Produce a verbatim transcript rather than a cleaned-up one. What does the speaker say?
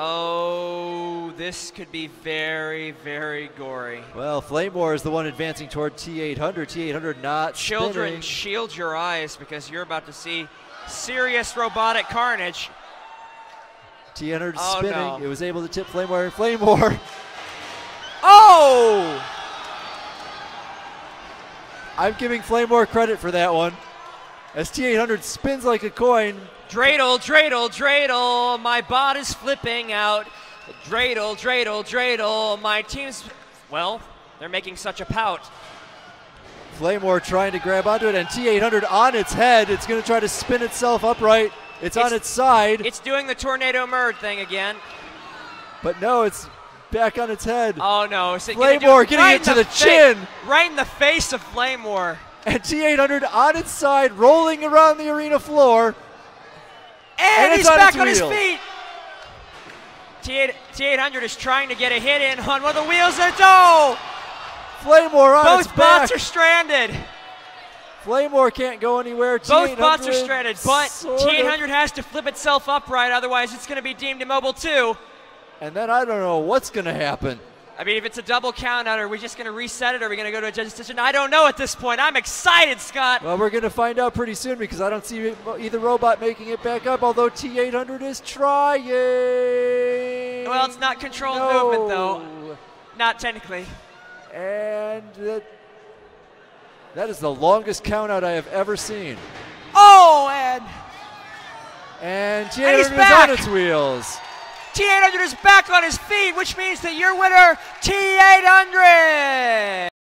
Oh, this could be very, very gory. Well, Flame War is the one advancing toward T eight hundred. T eight hundred not spinning. Children, shield your eyes because you're about to see serious robotic carnage. T eight hundred oh, spinning. No. It was able to tip Flame War. Flame War. Oh! I'm giving Flame War credit for that one. As T eight hundred spins like a coin. Dreidel, dreidel, dreidel, my bot is flipping out. Dreidel, dreidel, dreidel, my team's, well, they're making such a pout. Flame War trying to grab onto it, and T eight hundred on its head. It's going to try to spin itself upright. It's, it's on its side. It's doing the tornado merge thing again. But no, it's back on its head. Oh no. Is it Flame War getting right it to the, the chin. Right in the face of Flame War. And T eight hundred on its side, rolling around the arena floor. And, and he's back on his feet. T eight hundred is trying to get a hit in on one of the wheels. And oh! Flame War on Both its back. Both bots are stranded. Flame War can't go anywhere. Both bots are stranded, but T eight hundred has to flip itself upright. Otherwise, it's going to be deemed immobile, too. And then I don't know what's going to happen. I mean, if it's a double count out, are we just going to reset it? Or are we going to go to a judge's decision? I don't know at this point. I'm excited, Scott. Well, we're going to find out pretty soon because I don't see either robot making it back up, although T eight hundred is trying. Well, it's not controlled no. movement, though. Not technically. And that, that is the longest count out I have ever seen. Oh, and... And T eight hundred is back on its wheels. T eight hundred is back on his feet, which means that your winner, T eight hundred!